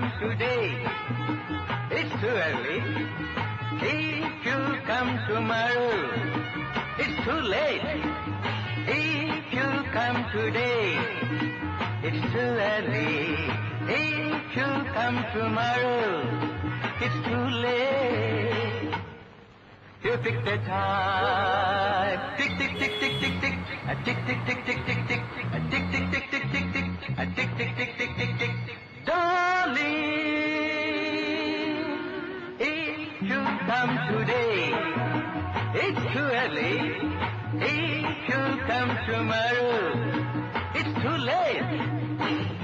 come today. It's too early. If you come tomorrow, it's too late. If you come today, it's too early. If you come tomorrow, it's too late. You pick the time. Tick, tick, tick, tick, tick, tick. A tick, tick, tick, tick, tick, tick. A tick, tick, tick, tick, tick, tick. A tick, tick, tick, tick, tick, tick. Darling, if you come today, it's too early. If you come tomorrow, it's too late.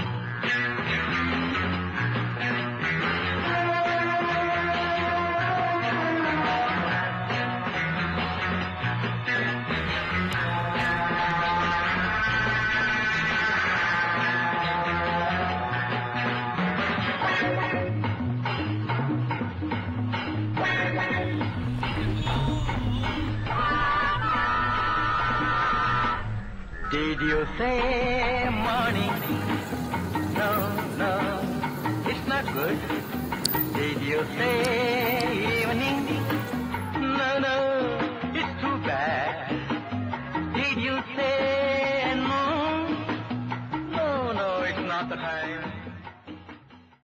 Did you say morning? No, no, it's not good. Did you say evening? No, no, it's too bad. Did you say noon? No, no, it's not the time.